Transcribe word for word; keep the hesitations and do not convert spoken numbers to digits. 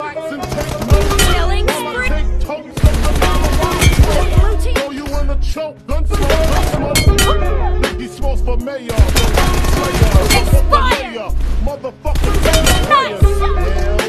Killing spree. Throw you in the choke. Guns and all. Biggie Smalls for mayor. Expired. Motherfucker.